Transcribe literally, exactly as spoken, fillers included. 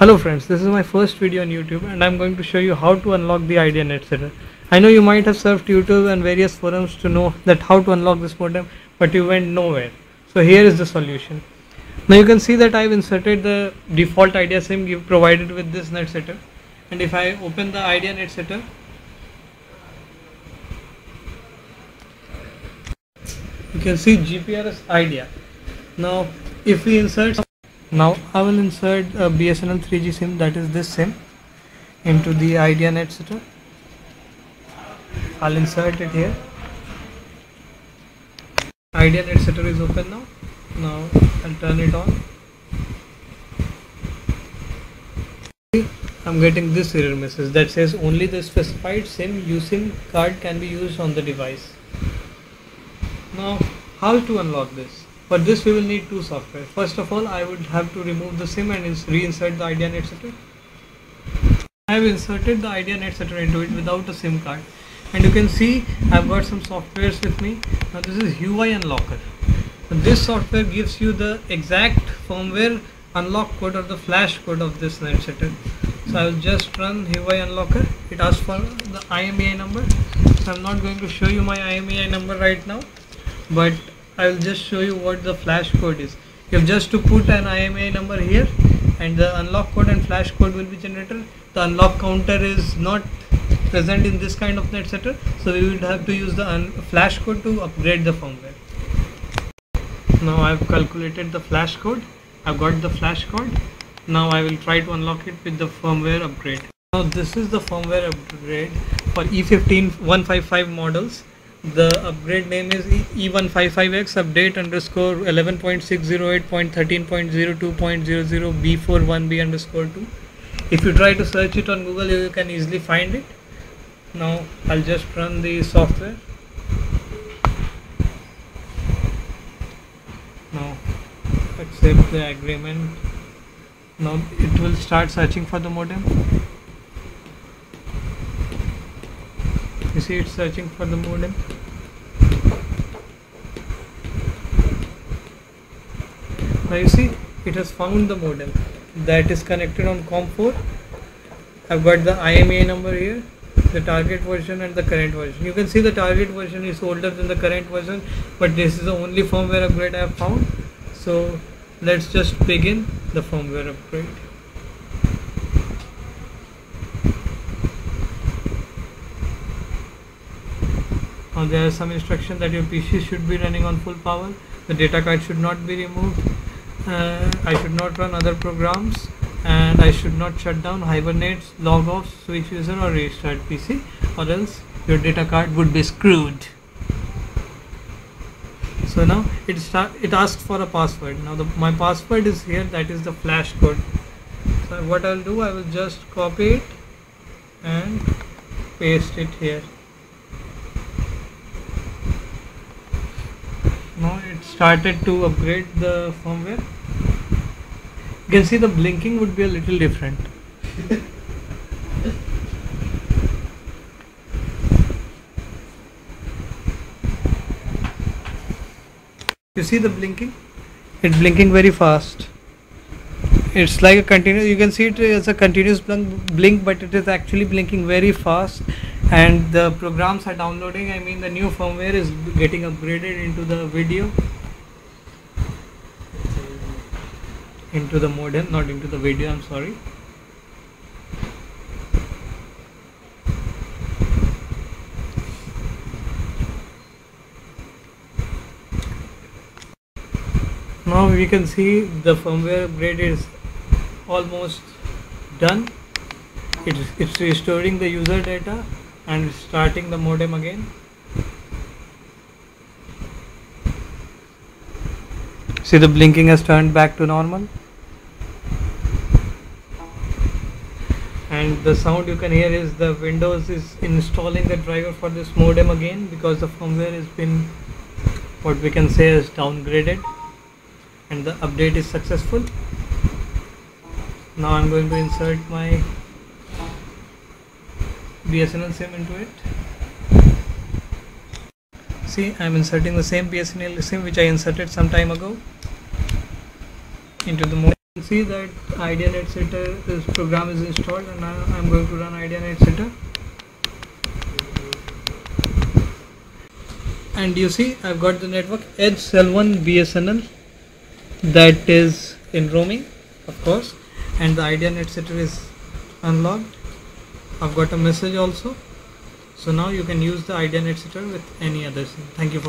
Hello friends, this is my first video on YouTube and I am going to show you how to unlock the Idea Netsetter. I know you might have surfed YouTube and various forums to know that how to unlock this modem, but you went nowhere. So here is the solution. Now you can see that I have inserted the default Idea SIM provided with this Netsetter, and if I open the Idea Netsetter, you can see G P R S Idea. Now if we insert Now I will insert a B S N L three G SIM, that is this SIM, into the Idea Netsetter. I'll insert it here. Idea Netsetter is open now. Now I'll turn it on. I'm getting this error message that says only the specified SIM U SIM card can be used on the device. Now how to unlock this? For this we will need two software. First of all, I would have to remove the SIM and reinsert the Idea Netsetter. I have inserted the Idea Netsetter into it without a SIM card, and you can see I have got some softwares with me. Now this is Huawei Unlocker. This software gives you the exact firmware unlock code or the flash code of this Netsetter. So I will just run Huawei Unlocker. It asks for the I M E I number. So I am not going to show you my I M E I number right now, but I will just show you what the flash code is. You have just to put an I M E I number here, and the unlock code and flash code will be generated. The unlock counter is not present in this kind of Netsetter, so we would have to use the flash code to upgrade the firmware. Now I have calculated the flash code. I have got the flash code. Now I will try to unlock it with the firmware upgrade. Now this is the firmware upgrade for E fifteen one fifty-five models. The upgrade name is E one fifty-five X update underscore eleven point six zero eight point thirteen point zero two point zero zero B forty-one B underscore two. If you try to search it on Google, you can easily find it. Now I'll just run the software. Now accept the agreement. Now it will start searching for the modem. You see, it's searching for the modem. Now you see, it has found the modem that is connected on COM four. I've got the I M E I number here, the target version and the current version. You can see the target version is older than the current version, but this is the only firmware upgrade I have found. So let's just begin the firmware upgrade. Now there are some instructions that your P C should be running on full power, the data card should not be removed, uh, I should not run other programs, and I should not shut down, hibernate, log off, switch user or restart P C, or else your data card would be screwed. So now it start, it asks for a password. Now the, my password is here, that is the flash code. So what I will do, I will just copy it and paste it here. Now it started to upgrade the firmware. You can see the blinking would be a little different. You see the blinking? It's blinking very fast. It's like a continuous, you can see it as a continuous blink, but it is actually blinking very fast, and the programs are downloading. I mean, the new firmware is getting upgraded into the video, into the modem, not into the video, I'm sorry. Now we can see the firmware upgrade is almost done. It's, it's restoring the user data and starting the modem again. See, the blinking has turned back to normal. And the sound you can hear is the Windows is installing the driver for this modem again, because the firmware has been, what we can say, is downgraded. And the update is successful. Now I'm going to insert my B S N L SIM into it. See, I'm inserting the same B S N L SIM which I inserted some time ago into the modem. You see that Idea Netsetter, this program is installed, and now I am going to run Idea Netsetter. And you see I have got the network edge cell one B S N L that is in roaming, of course, and the Idea Netsetter is unlocked. I have got a message also. So now you can use the Idea Netsetter with any other SIM. Thank you for